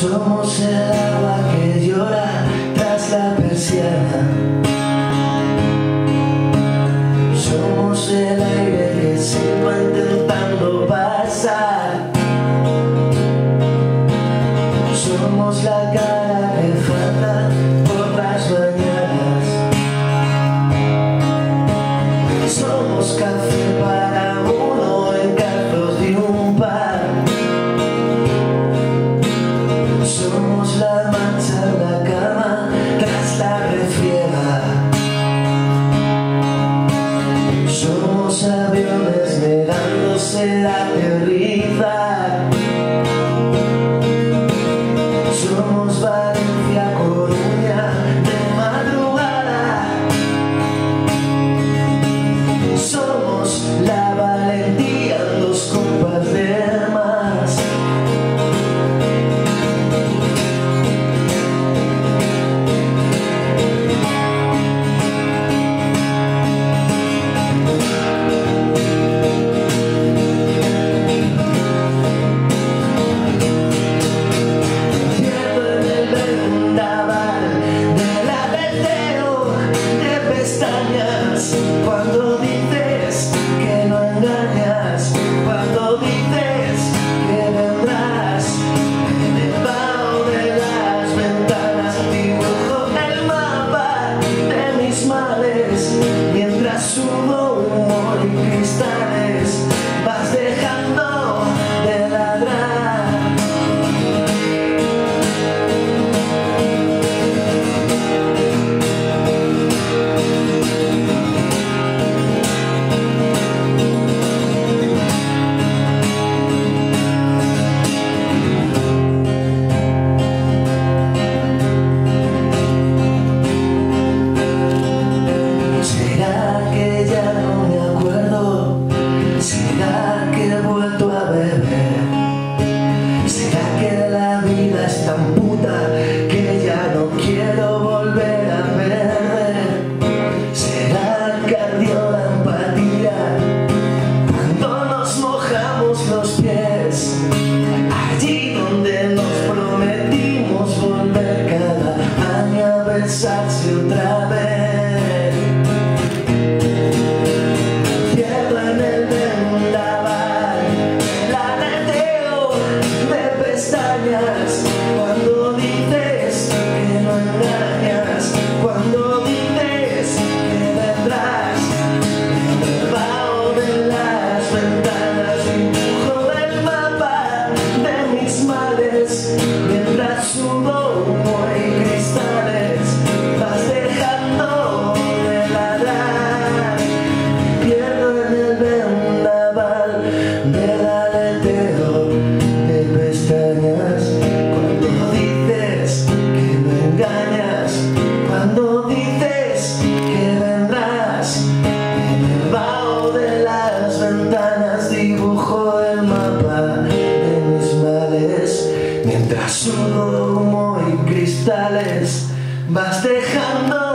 Somos el agua que llora tras la persiana. Somos el aire que se va intentando pasar. Somos la cara que falta por las mañanas. Somos café para uno en carros de un par. Somos la mancha en la cama tras la refriega. Somos aviones negándose a aterrizar. Somos Valencia, Coruña de madrugada. Somos la valentía en los compas de más. Cuando dices que no engañas, cuando dices que vendrás, en el vaho de las ventanas dibujo el mapa de mis males. Mientras subo humo y cristales, vas dejando de ladrar. Besarse otra vez. Tierra en el vendaval, aleteo de pestañas. Cuando dices que no engañas, cuando dices que vendrás, en el vaho de las ventanas dibujo el mapa de mis males. Mientras subo humo y cristales, cuando dices que vendrás, en el vaho de las ventanas dibujo el mapa de mis males. Mientras subo humo y cristales, vas dejando